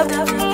up.